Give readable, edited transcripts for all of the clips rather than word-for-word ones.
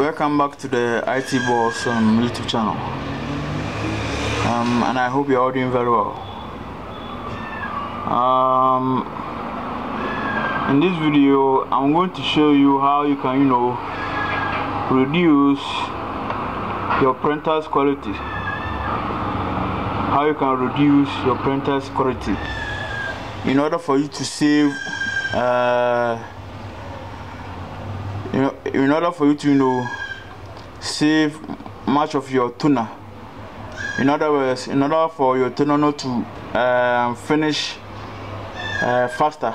Welcome back to the IT Boss YouTube channel, and I hope you're all doing very well. In this video I'm going to show you how you can reduce your printer's quality, in order for you to save in order for you to save much of your toner. In other words, in order for your toner not to finish faster.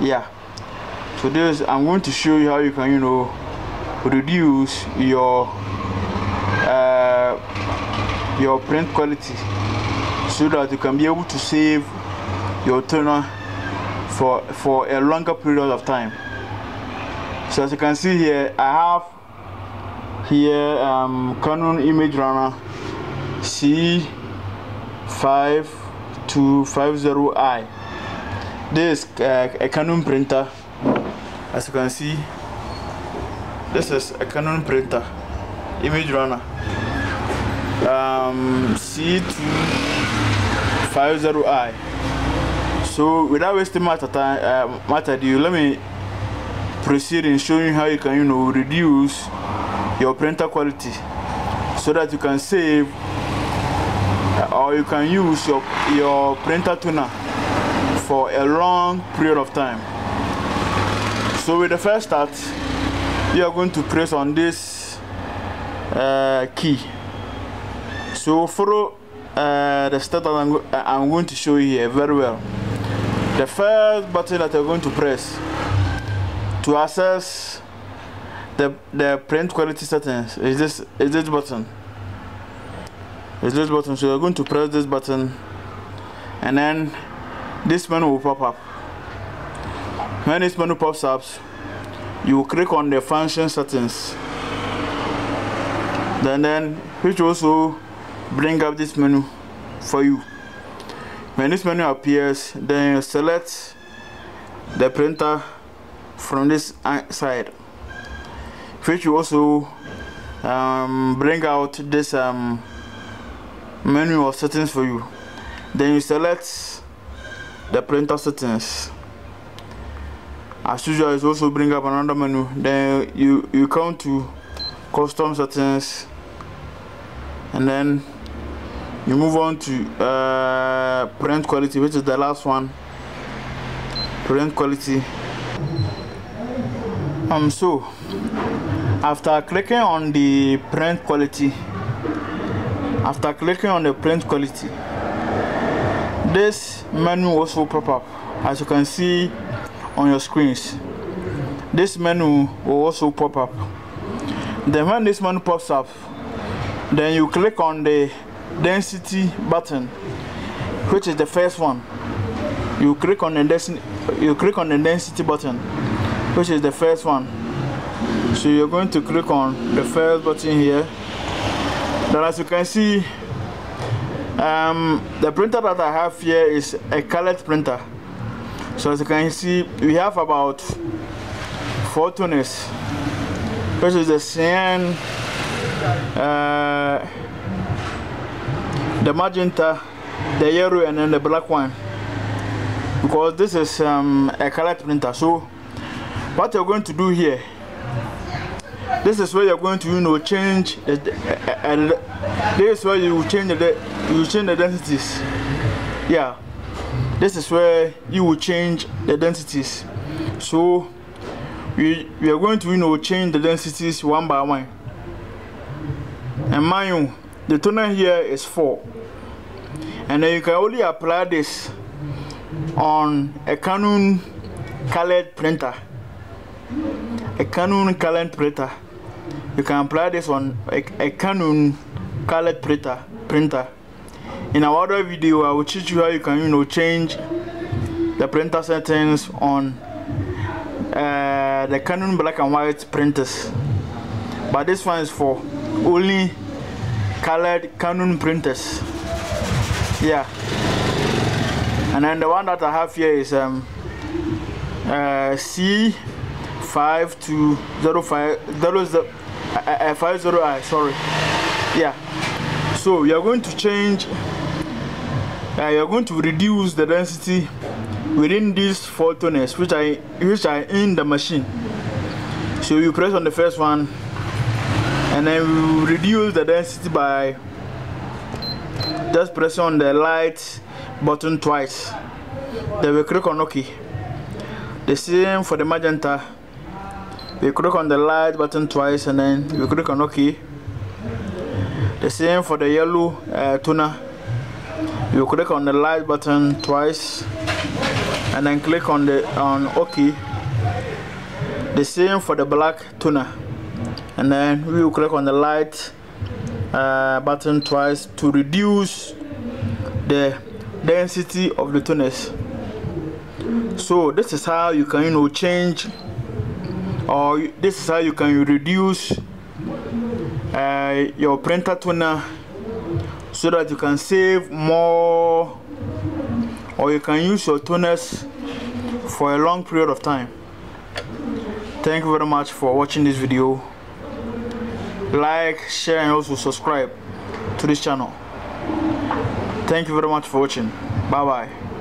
Yeah, so this I'm going to show you how you can reduce your print quality so that you can be able to save your toner for a longer period of time. So as you can see here, I have here Canon imageRUNNER C5250i. This is a Canon printer. As you can see, this is a Canon printer, imageRUNNER C5250i. So without wasting much time, let me proceed in showing how you can reduce your printer quality so that you can save or you can use your printer toner for a long period of time. So with the first start, you are going to press on this key. So follow the step that I'm going to show you here very well. The first button that you're going to press to access the print quality settings is this button. So you're going to press this button, and then this menu will pop up. When this menu pops up, you will click on the function settings, then which also bring up this menu for you. When this menu appears, then you select the printer from this side, which will also bring out this menu of settings for you. Then you select the printer settings. As usual, it also bring up another menu. Then you come to custom settings, and then you move on to print quality, which is the last one. Print quality. So after clicking on the print quality, this menu also pop up. As you can see on your screens, this menu will also pop up. Then when this menu pops up, then you click on the density button, which is the first one. You click on the density button, which is the first one. So you're going to click on the first button here. Then as you can see, the printer that I have here is a colored printer. So as you can see, we have about 4 toners, which is the cyan, the magenta, the yellow, and then the black one, because this is a colored printer. So what you're going to do here, this is where you're going to change this is where you change the densities. Yeah, this is where you will change the densities. So we are going to change the densities one by one. And mind you, the toner here is 4, and then you can only apply this on a Canon colored printer. You can apply this on a Canon colored printer. In our other video, I will teach you how you can change the printer settings on the Canon black and white printers, but this one is for only colored Canon printers. Yeah, and then the one that I have here is C5205 50i, sorry. Yeah. So you are going to change. You are going to reduce the density within these four toners, which are in the machine. So you press on the first one, and then you reduce the density by just pressing on the light button twice. Then we click on OK. The same for the magenta. We click on the light button twice, and then we click on OK. The same for the yellow toner. You click on the light button twice, and then click on OK. The same for the black toner, and then we will click on the light button twice to reduce the density of the toners. So this is how you can change, or this is how you can reduce your printer toner, so that you can save more, or you can use your toners for a long period of time. Thank you very much for watching this video. Like, share, and also subscribe to this channel. Thank you very much for watching. Bye bye.